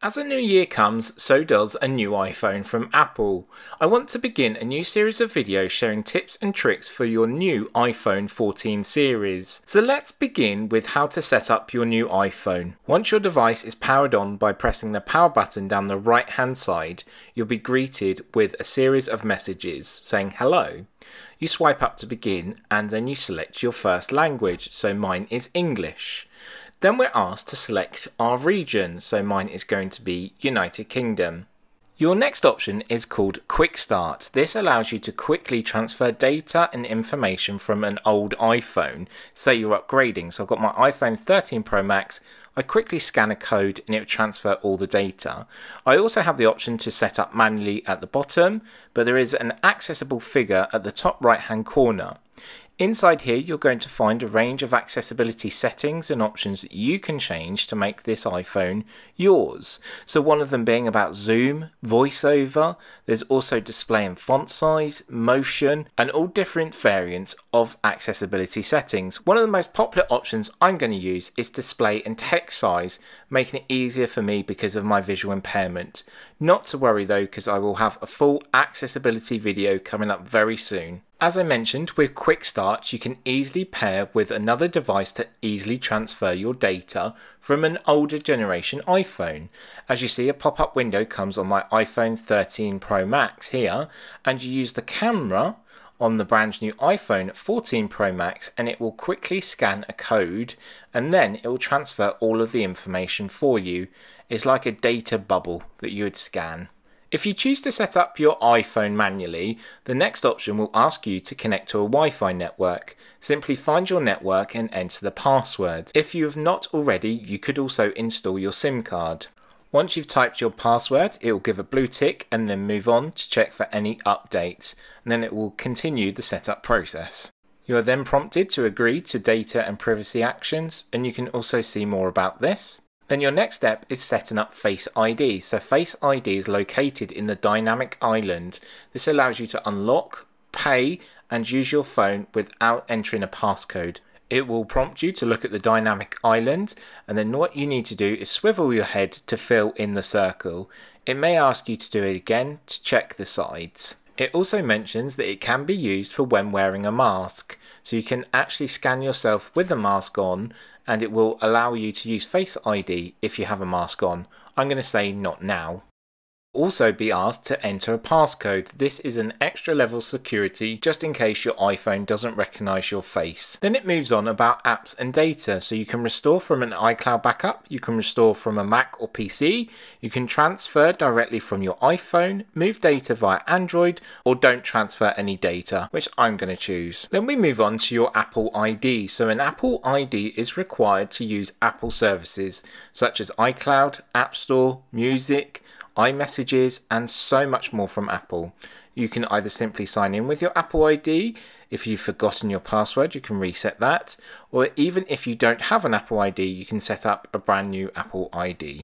As a new year comes, so does a new iPhone from Apple. I want to begin a new series of videos sharing tips and tricks for your new iPhone 14 series. So let's begin with how to set up your new iPhone. Once your device is powered on by pressing the power button down the right hand side, you'll be greeted with a series of messages saying hello. You swipe up to begin and then you select your first language, so mine is English. Then we're asked to select our region, so mine is going to be United Kingdom. Your next option is called Quick Start. This allows you to quickly transfer data and information from an old iPhone. Say you're upgrading, so I've got my iPhone 13 Pro Max, I quickly scan a code and it will transfer all the data. I also have the option to set up manually at the bottom, but there is an accessible figure at the top right hand corner. Inside here you're going to find a range of accessibility settings and options that you can change to make this iPhone yours. So one of them being about zoom, voiceover, there's also display and font size, motion, and all different variants of accessibility settings. One of the most popular options I'm going to use is display and text size, making it easier for me because of my visual impairment. Not to worry though, because I will have a full accessibility video coming up very soon. As I mentioned, with Quick Start you can easily pair with another device to easily transfer your data from an older generation iPhone. As you see, a pop-up window comes on my iPhone 13 Pro Max here, and you use the camera on the brand new iPhone 14 Pro Max and it will quickly scan a code and then it will transfer all of the information for you. It's like a data bubble that you would scan. If you choose to set up your iPhone manually, the next option will ask you to connect to a Wi-Fi network. Simply find your network and enter the password. If you have not already, you could also install your SIM card. Once you've typed your password, it will give a blue tick and then move on to check for any updates, and then it will continue the setup process. You are then prompted to agree to data and privacy actions, and you can also see more about this. Then your next step is setting up Face ID. So Face ID is located in the Dynamic Island. This allows you to unlock, pay, and use your phone without entering a passcode. It will prompt you to look at the Dynamic Island, and then what you need to do is swivel your head to fill in the circle. It may ask you to do it again to check the sides. It also mentions that it can be used for when wearing a mask. So you can actually scan yourself with the mask on and it will allow you to use Face ID if you have a mask on. I'm going to say not now. Also be asked to enter a passcode. This is an extra level security just in case your iPhone doesn't recognize your face. Then it moves on about apps and data. So you can restore from an iCloud backup, you can restore from a Mac or PC, you can transfer directly from your iPhone, move data via Android, or don't transfer any data, which I'm going to choose. Then we move on to your Apple ID. So an Apple ID is required to use Apple services such as iCloud, App Store, Music, iMessages, and so much more from Apple. You can either simply sign in with your Apple ID. If you've forgotten your password, you can reset that. Or even if you don't have an Apple ID, you can set up a brand new Apple ID.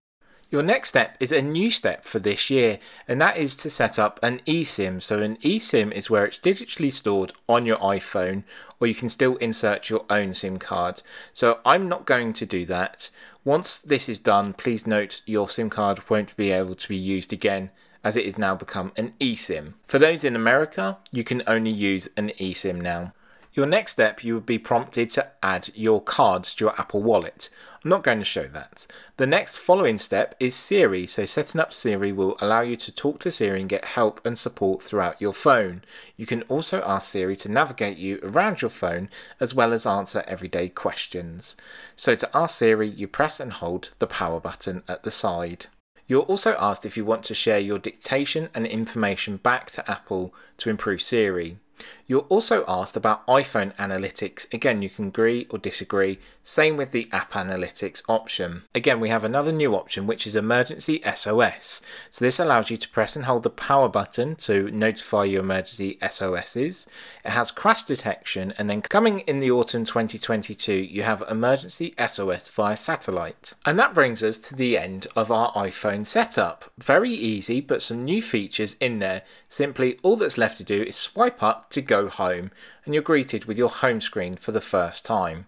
Your next step is a new step for this year, and that is to set up an eSIM. So an eSIM is where it's digitally stored on your iPhone, or you can still insert your own SIM card. So I'm not going to do that. Once this is done, please note your SIM card won't be able to be used again, as it has now become an eSIM. For those in America, you can only use an eSIM now. Your next step, you would be prompted to add your cards to your Apple Wallet. I'm not going to show that. The next following step is Siri. So setting up Siri will allow you to talk to Siri and get help and support throughout your phone. You can also ask Siri to navigate you around your phone as well as answer everyday questions. So to ask Siri, you press and hold the power button at the side. You're also asked if you want to share your dictation and information back to Apple to improve Siri. You're also asked about iPhone analytics. Again, you can agree or disagree. Same with the app analytics option. Again, we have another new option, which is emergency SOS. So this allows you to press and hold the power button to notify your emergency SOSs. It has crash detection, and then coming in the autumn 2022, you have emergency SOS via satellite. And that brings us to the end of our iPhone setup. Very easy, but some new features in there. Simply all that's left to do is swipe up to go home, and you're greeted with your home screen for the first time.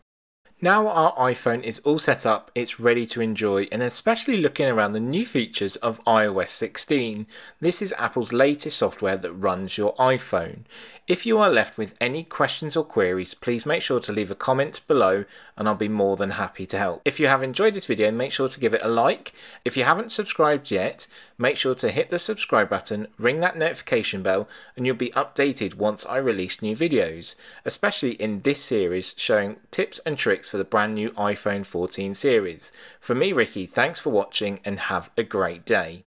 Now our iPhone is all set up, it's ready to enjoy, and especially looking around the new features of iOS 16. This is Apple's latest software that runs your iPhone. If you are left with any questions or queries, please make sure to leave a comment below and I'll be more than happy to help. If you have enjoyed this video, make sure to give it a like. If you haven't subscribed yet, make sure to hit the subscribe button, ring that notification bell, and you'll be updated once I release new videos, especially in this series showing tips and tricks for the brand new iPhone 14 series. For me, Ricky, thanks for watching and have a great day.